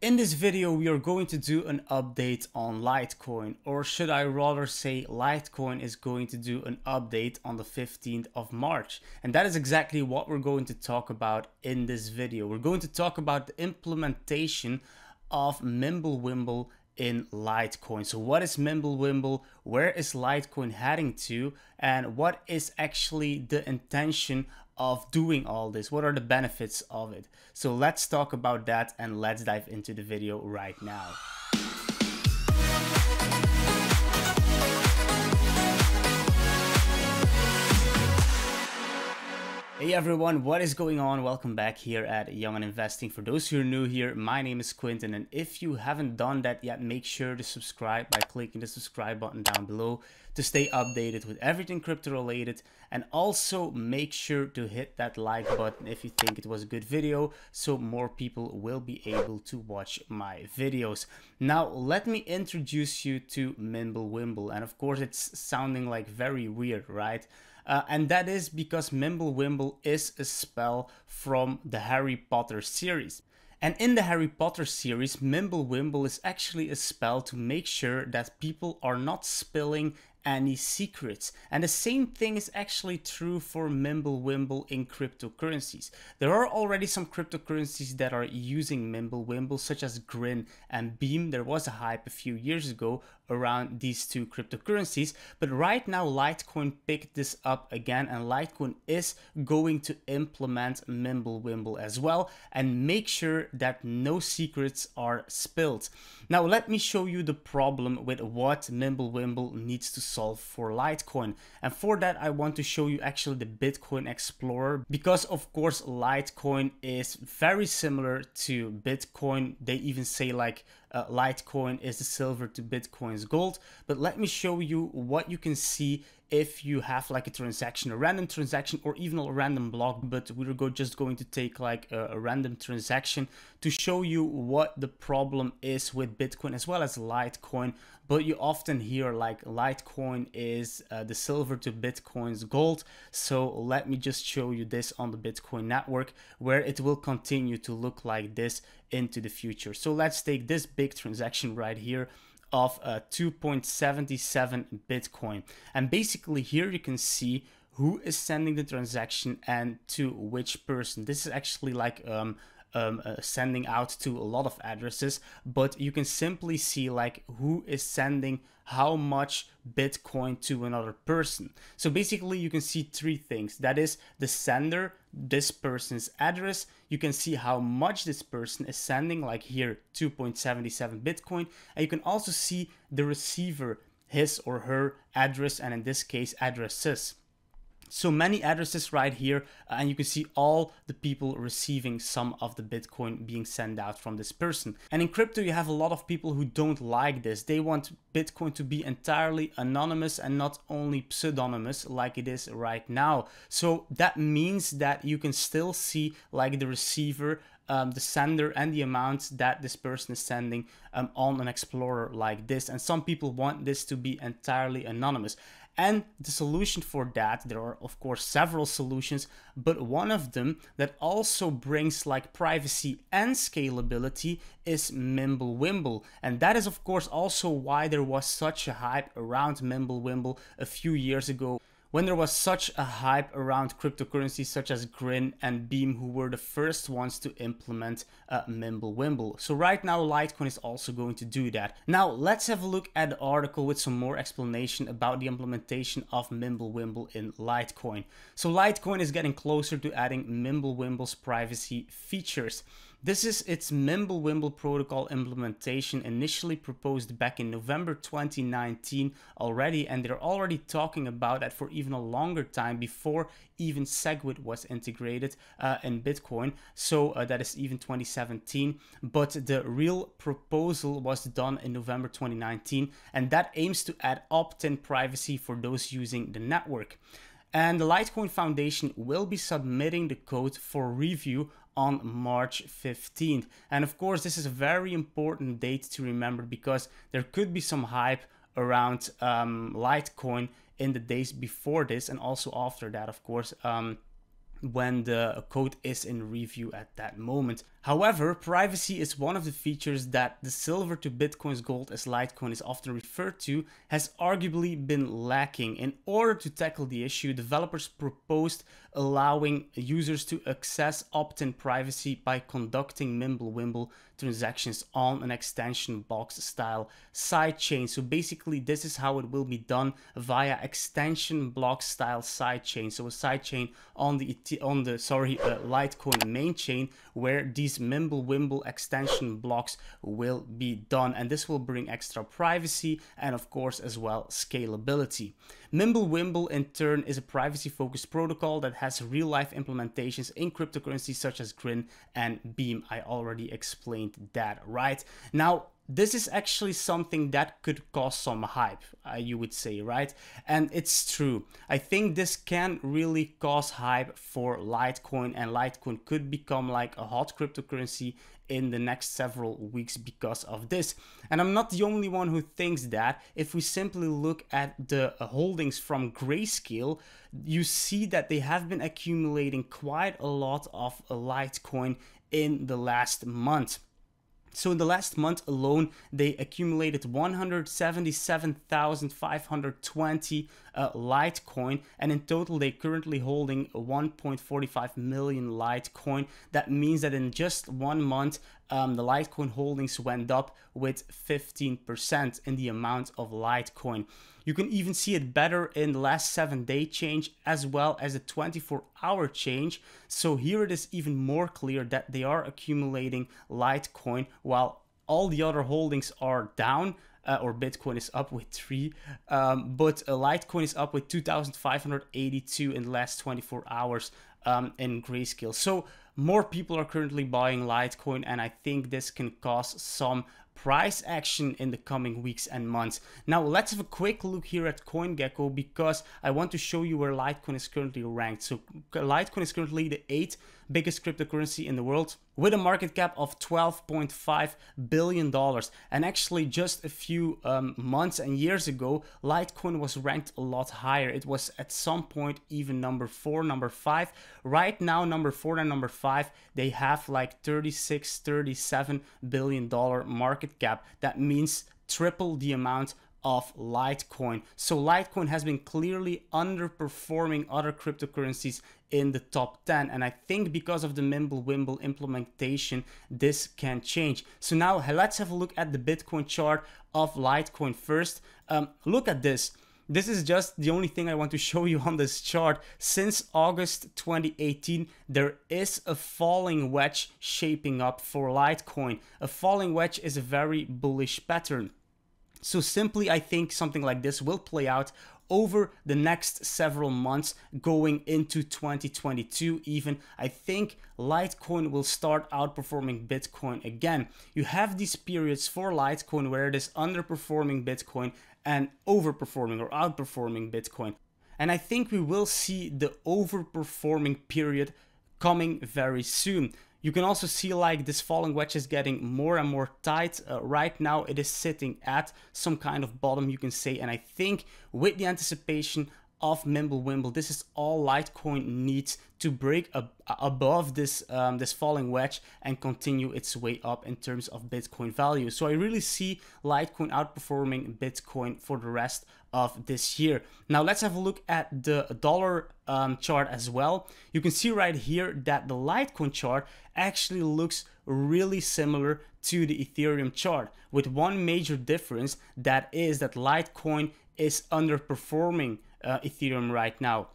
In this video, we are going to do an update on Litecoin, or should I rather say Litecoin is going to do an update on the 15th of March. And that is exactly what we're going to talk about in this video. We're going to talk about the implementation of MimbleWimble in Litecoin. So what is MimbleWimble? Where is Litecoin heading to? And what is actually the intention of doing all this? What are the benefits of it? So let's talk about that and let's dive into the video right now. Hey everyone, what is going on? Welcome back here at Young & Investing. For those who are new here, my name is Quinten, and if you haven't done that yet, make sure to subscribe by clicking the subscribe button down below to stay updated with everything crypto related, and also make sure to hit that like button if you think it was a good video so more people will be able to watch my videos. Now let me introduce you to MimbleWimble, and of course it's sounding like very weird, right? And that is because MimbleWimble is a spell from the Harry Potter series. And in the Harry Potter series, MimbleWimble is actually a spell to make sure that people are not spilling any secrets. And the same thing is actually true for MimbleWimble in cryptocurrencies. There are already some cryptocurrencies that are using MimbleWimble, such as Grin and Beam. There was a hype a few years ago around these two cryptocurrencies, but right now Litecoin picked this up again, and Litecoin is going to implement MimbleWimble as well and make sure that no secrets are spilled. Now let me show you the problem with what MimbleWimble needs to solve for Litecoin, and for that I want to show you actually the Bitcoin Explorer, because of course Litecoin is very similar to Bitcoin. They even say like Litecoin is the silver to Bitcoin's gold. But let me show you what you can see if you have like a transaction, a random transaction, or even a random block. But we're just going to take like a random transaction to show you what the problem is with Bitcoin as well as Litecoin. But you often hear like Litecoin is the silver to Bitcoin's gold. So let me just show you this on the Bitcoin network, where it will continue to look like this into the future. So let's take this big transaction right here of 2.77 Bitcoin, and basically here you can see who is sending the transaction and to which person. This is actually like sending out to a lot of addresses, but you can simply see like who is sending how much Bitcoin to another person. So basically you can see three things. That is the sender, this person's address. You can see how much this person is sending, like here 2.77 Bitcoin, and you can also see the receiver, his or her address, and in this case addresses. So many addresses right here, and you can see all the people receiving some of the Bitcoin being sent out from this person. And in crypto, you have a lot of people who don't like this. They want Bitcoin to be entirely anonymous and not only pseudonymous like it is right now. So that means that you can still see like the receiver, the sender, and the amount that this person is sending on an explorer like this. And some people want this to be entirely anonymous. And the solution for that, there are of course several solutions, but one of them that also brings like privacy and scalability is MimbleWimble. And that is of course also why there was such a hype around MimbleWimble a few years ago, when there was such a hype around cryptocurrencies such as Grin and Beam, who were the first ones to implement MimbleWimble. So right now Litecoin is also going to do that. Now let's have a look at the article with some more explanation about the implementation of MimbleWimble in Litecoin. So Litecoin is getting closer to adding MimbleWimble's privacy features. This is its MimbleWimble protocol implementation, initially proposed back in November 2019 already, and they're already talking about that for even a longer time, before even SegWit was integrated in Bitcoin. So that is even 2017, but the real proposal was done in November 2019, and that aims to add opt-in privacy for those using the network. And the Litecoin Foundation will be submitting the code for review on March 15th. And of course, this is a very important date to remember, because there could be some hype around Litecoin in the days before this, and also after that, of course, when the code is in review at that moment. However, privacy is one of the features that the silver to Bitcoin's gold, as Litecoin is often referred to, has arguably been lacking. In order to tackle the issue, developers proposed allowing users to access opt-in privacy by conducting MimbleWimble transactions on an extension box style sidechain. So basically, this is how it will be done via extension block style sidechain. So a sidechain on the Litecoin main chain, where these MimbleWimble extension blocks will be done, and this will bring extra privacy and of course as well scalability. MimbleWimble in turn is a privacy focused protocol that has real life implementations in cryptocurrencies such as Grin and Beam. I already explained that, right? Now, this is actually something that could cause some hype, you would say, right? And it's true. I think this can really cause hype for Litecoin, and Litecoin could become like a hot cryptocurrency in the next several weeks because of this. And I'm not the only one who thinks that. If we simply look at the holdings from Grayscale, you see that they have been accumulating quite a lot of Litecoin in the last month. So in the last month alone, they accumulated 177,520 Litecoin, and in total they're currently holding 1.45 million Litecoin. That means that in just 1 month, the Litecoin holdings went up with 15% in the amount of Litecoin. You can even see it better in the last 7-day change as well as the 24-hour change. So here it is even more clear that they are accumulating Litecoin while all the other holdings are down. Or Bitcoin is up with 3, but Litecoin is up with 2,582 in the last 24 hours in Grayscale. So more people are currently buying Litecoin, and I think this can cause some price action in the coming weeks and months. Now let's have a quick look here at CoinGecko, because I want to show you where Litecoin is currently ranked. So Litecoin is currently the 8th biggest cryptocurrency in the world, with a market cap of $12.5 billion. And actually just a few months and years ago, Litecoin was ranked a lot higher. It was at some point even number 4, number 5. Right now, number 4 and number 5, they have like $36-37 billion market cap. That means triple the amount of Litecoin. So Litecoin has been clearly underperforming other cryptocurrencies in the top 10, and I think because of the MimbleWimble implementation, this can change. So now let's have a look at the Bitcoin chart of Litecoin first. Look at this. This is just the only thing I want to show you on this chart. Since August 2018, there is a falling wedge shaping up for Litecoin. A falling wedge is a very bullish pattern. So simply, I think something like this will play out over the next several months going into 2022 even. I think Litecoin will start outperforming Bitcoin again. You have these periods for Litecoin where it is underperforming Bitcoin and overperforming or outperforming Bitcoin. And I think we will see the overperforming period coming very soon. You can also see like this falling wedge is getting more and more tight. Right now it is sitting at some kind of bottom, you can say, and I think with the anticipation of MimbleWimble, this is all Litecoin needs to break above this this falling wedge and continue its way up in terms of Bitcoin value. So I really see Litecoin outperforming Bitcoin for the rest of this year. Now let's have a look at the dollar chart as well. You can see right here that the Litecoin chart actually looks really similar to the Ethereum chart, with one major difference, that is that Litecoin is underperforming Ethereum right now.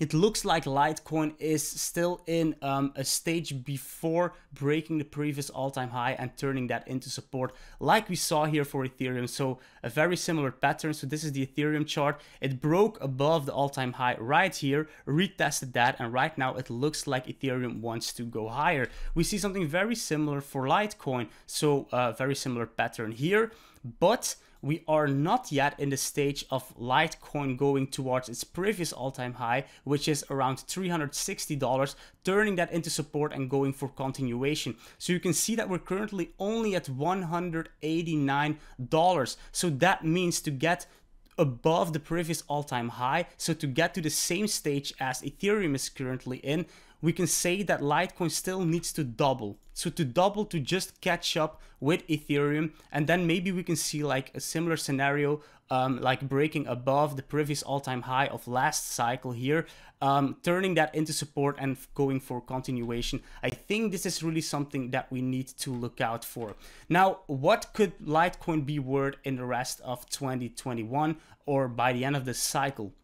It looks like Litecoin is still in a stage before breaking the previous all-time high and turning that into support, like we saw here for Ethereum. So a very similar pattern. So this is the Ethereum chart. It broke above the all-time high right here, retested that, and right now it looks like Ethereum wants to go higher. We see something very similar for Litecoin. So a very similar pattern here, but we are not yet in the stage of Litecoin going towards its previous all-time high, which is around $360, turning that into support and going for continuation. So you can see that we're currently only at $189. So that means to get above the previous all-time high, so to get to the same stage as Ethereum is currently in, we can say that Litecoin still needs to double. So to double to just catch up with Ethereum, and then maybe we can see like a similar scenario, like breaking above the previous all-time high of last cycle here, turning that into support and going for continuation. I think this is really something that we need to look out for. Now, what could Litecoin be worth in the rest of 2021 or by the end of this cycle?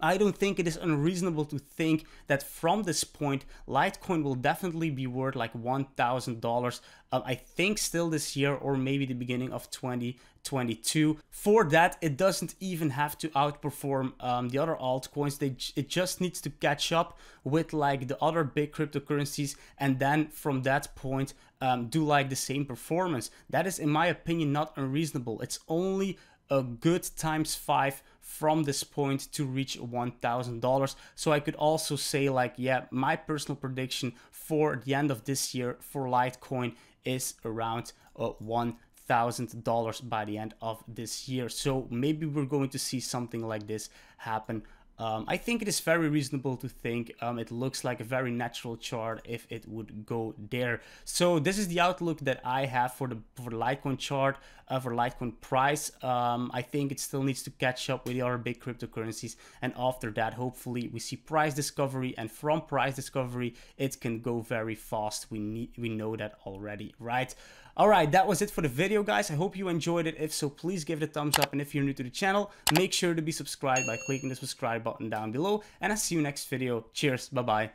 I don't think it is unreasonable to think that from this point, Litecoin will definitely be worth like $1,000, I think still this year or maybe the beginning of 2022. For that, it doesn't even have to outperform the other altcoins. It just needs to catch up with like the other big cryptocurrencies, and then from that point, do like the same performance. That is, in my opinion, not unreasonable. It's only a good times 5 from this point to reach $1,000. So I could also say like, yeah, my personal prediction for the end of this year for Litecoin is around $1,000 by the end of this year. So maybe we're going to see something like this happen. I think it is very reasonable to think it looks like a very natural chart if it would go there. So this is the outlook that I have for the Litecoin chart, for Litecoin price. I think it still needs to catch up with the other big cryptocurrencies. And after that, hopefully we see price discovery, and from price discovery, it can go very fast. We know that already, right? All right, that was it for the video, guys. I hope you enjoyed it. If so, please give it a thumbs up. And if you're new to the channel, make sure to be subscribed by clicking the subscribe button down below. And I'll see you next video. Cheers. Bye-bye.